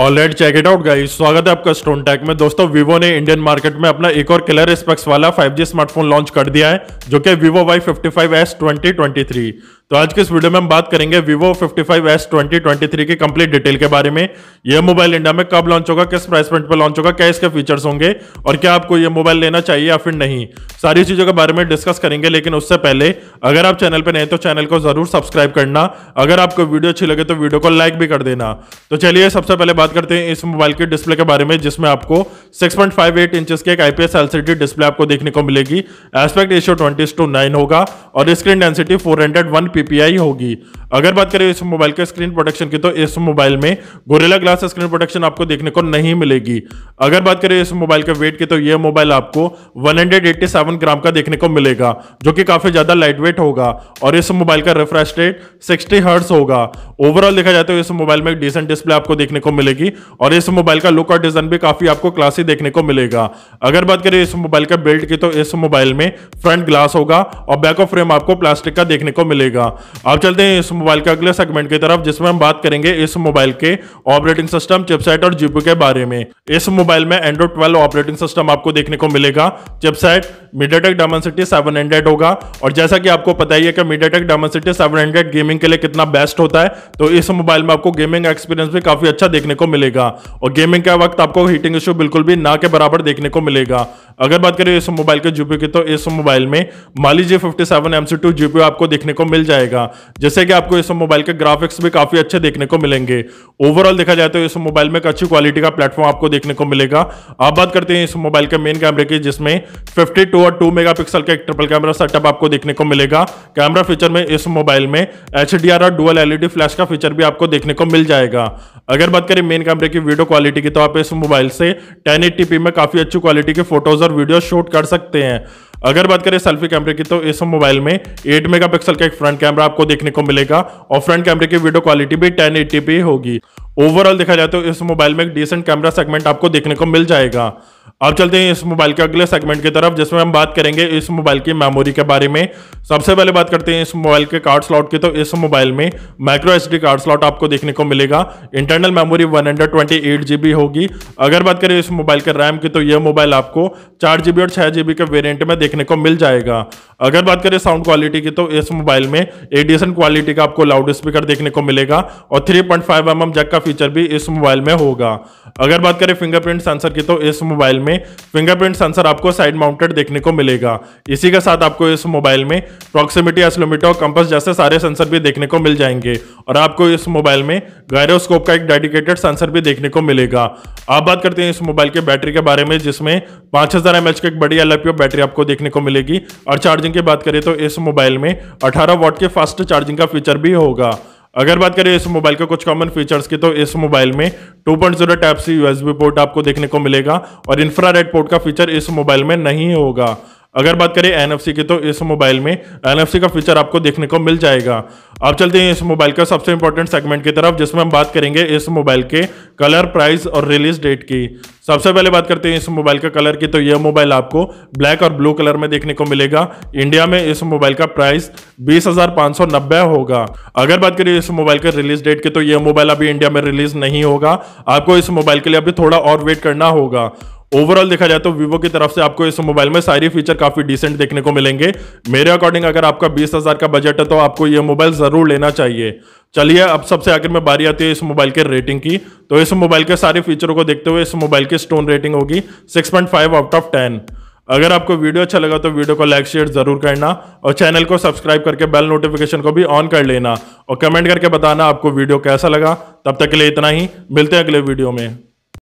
और let check it out guys, स्वागत है आपका स्टोन टेक में। दोस्तों विवो ने इंडियन मार्केट में अपना एक और किलर स्पेक्स वाला 5G स्मार्टफोन लॉन्च कर दिया है जो कि विवो Y55S 2023। तो आज के इस वीडियो में हम बात करेंगे विवो 55S 2023 की कंप्लीट डिटेल के बारे में। यह मोबाइल इंडिया में कब लॉन्च होगा, किस प्राइस पॉइंट पर लॉन्च होगा, क्या इसके फीचर्स होंगे और क्या आपको यह मोबाइल लेना चाहिए या फिर नहीं, सारी चीजों के बारे में डिस्कस करेंगे। लेकिन उससे पहले अगर आप चैनल पर नए तो चैनल को जरूर सब्सक्राइब करना, अगर आपको वीडियो अच्छी लगे तो वीडियो को लाइक भी कर देना। तो चलिए सबसे पहले बात करते हैं इस मोबाइल के डिस्प्ले के बारे में, जिसमें आपको 6.58 इंचेस के एक आईपीएस एलसीडी डिस्प्ले आपको देखने को मिलेगी। एस्पेक्ट रेशियो 20:9 होगा और स्क्रीन डेंसिटी 401 ppi होगी। अगर बात करें इस मोबाइल के स्क्रीन प्रोटेक्शन की तो इस मोबाइल में गोरिल्ला ग्लास स्क्रीन प्रोटेक्शन आपको देखने को नहीं मिलेगी। अगर बात करें इस मोबाइल के वेट की तो यह मोबाइल आपको 187 ग्राम का देखने को मिलेगा जो कि काफी ज्यादा लाइट वेट होगा और इस मोबाइल का रिफ्रेश रेट 60 हर्ट्ज होगा। ओवरऑल देखा जाए तो इस मोबाइल में एक डिसेंट डिस्प्ले आपको देखने को मिलेगी और इस मोबाइल का लुक और डिजाइन भी काफी आपको क्लासी देखने को मिलेगा। अगर बात करें इस मोबाइल का बिल्ड की तो इस मोबाइल में फ्रंट ग्लास होगा और बैक ऑफ फ्रेम आपको प्लास्टिक का देखने को मिलेगा। अब चलते हैं इस मोबाइल के अगले सेगमेंट की तरफ, जिसमें हम बात करेंगे इस मोबाइल के ऑपरेटिंग सिस्टम, चिपसेट और जीपीयू के बारे में। इस मोबाइल में एंड्रॉइड 12 ऑपरेटिंग सिस्टम आपको देखने को मिलेगा। चिपसेट MediaTek Dimensity 700 होगा और जैसा कि आपको पता ही है कि MediaTek Dimensity 700 गेमिंग के लिए कितना बेस्ट होता है, तो इस मोबाइल में आपको गेमिंग एक्सपीरियंस भी काफी अच्छा देखने को मिलेगा और गेमिंग के वक्त आपको हीटिंग इश्यू बिल्कुल भी ना के बराबर देखने को मिलेगा। अगर बात करें इस मोबाइल के जीपीयू की तो इस मोबाइल में Mali-G57 MC2 जीपीयू आपको देखने को मिल जाएगा, जैसे कि आपको इस मोबाइल के ग्राफिक्स भी काफी अच्छे देखने को मिलेंगे। ओवरऑल देखा जाए तो इस मोबाइल में एक अच्छी क्वालिटी का प्लेटफॉर्म आपको देखने को मिलेगा। अब बात करते हैं इस मोबाइल के मेन कैमरे की, जिसमें 52 और 2 मेगापिक्सल का एक ट्रिपल कैमरा सेटअप आपको देखने को मिलेगा। कैमरा फीचर में इस मोबाइल में HDR और डुअल LED फ्लैश का फीचर भी आपको देखने को मिल जाएगा। अगर बात करें मेन कैमरे की वीडियो क्वालिटी की तो आप इस मोबाइल से 1080p में काफी अच्छी क्वालिटी के फोटोज और वीडियो शूट कर सकते हैं। अगर बात करें सेल्फी कैमरे की तो इस मोबाइल में 8 मेगापिक्सल का एक फ्रंट कैमरा आपको देखने को मिलेगा और फ्रंट कैमरे की वीडियो क्वालिटी भी 1080p होगी। ओवरऑल देखा जाए तो इस मोबाइल में एक डिसेंट कैमरा सेगमेंट आपको देखने को मिल जाएगा। अब चलते हैं इस मोबाइल के अगले सेगमेंट की तरफ, जिसमें हम बात करेंगे इस मोबाइल की मेमोरी के बारे में। सबसे पहले बात करते हैं इस मोबाइल के कार्ड स्लॉट की तो इस मोबाइल में माइक्रो SD कार्ड स्लॉट आपको देखने को मिलेगा। इंटरनल मेमोरी 128GB होगी। अगर बात करें इस मोबाइल के RAM की तो यह मोबाइल आपको 4GB और 6GB के वेरियंट में देखने को मिल जाएगा। अगर बात करें साउंड क्वालिटी की तो इस मोबाइल में एक डिसेंट क्वालिटी का आपको लाउड स्पीकर देखने को मिलेगा और 3.5mm जैक का फीचर भी इस मोबाइल में होगा। अगर बात करें फिंगरप्रिंट सेंसर की तो इस मोबाइल में फिंगरप्रिंट सेंसर आपको साइड माउंटेड देखने को मिलेगा। इसी के साथ आपको इस मोबाइल में प्रॉक्सिमिटी एक्सीलरोमीटर और कंपास जैसे सारे सेंसर भी देखने को मिल जाएंगे और आपको इस मोबाइल में गायरोस्कोप का एक डेडिकेटेड सेंसर भी देखने को मिलेगा। अब बात करते हैं इस मोबाइल के बैटरी के बारे में, जिसमें 5000 mAh की एक बड़ी LiPo बैटरी आपको देखने को मिलेगी और चार्जिंग की बात करें तो इस मोबाइल में 18 वाट के फास्ट चार्जिंग का फीचर भी होगा। अगर बात करें इस मोबाइल के कुछ कॉमन फीचर्स की तो इस मोबाइल में 2.0 Type-C USB पोर्ट आपको देखने को मिलेगा और इंफ्रारेड पोर्ट का फीचर इस मोबाइल में नहीं होगा। अगर बात करें NFC की तो इस मोबाइल में NFC का फीचर आपको देखने को मिल जाएगा। अब चलते हैं इस मोबाइल का सबसे इंपॉर्टेंट सेगमेंट की तरफ, जिसमें हम बात करेंगे इस मोबाइल के कलर, प्राइस और रिलीज डेट की। सबसे पहले बात करते हैं इस मोबाइल के कलर की तो यह मोबाइल आपको ब्लैक और ब्लू कलर में देखने को मिलेगा। इंडिया में इस मोबाइल का प्राइस 20,590 होगा। अगर बात करें इस मोबाइल के रिलीज डेट की तो यह मोबाइल अभी इंडिया में रिलीज नहीं होगा, आपको इस मोबाइल के लिए अभी थोड़ा और वेट करना होगा। ओवरऑल देखा जाए तो विवो की तरफ से आपको इस मोबाइल में सारी फीचर काफी डिसेंट देखने को मिलेंगे। मेरे अकॉर्डिंग अगर आपका 20,000 का बजट है तो आपको यह मोबाइल जरूर लेना चाहिए। चलिए अब सबसे आखिर में बारी आती है इस मोबाइल के रेटिंग की तो इस मोबाइल के सारे फीचरों को देखते हुए इस मोबाइल की स्टोन रेटिंग होगी 6.5/10। अगर आपको वीडियो अच्छा लगा तो वीडियो को लाइक शेयर जरूर करना और चैनल को सब्सक्राइब करके बेल नोटिफिकेशन को भी ऑन कर लेना और कमेंट करके बताना आपको वीडियो कैसा लगा। तब तक के लिए इतना ही, मिलते हैं अगले वीडियो में।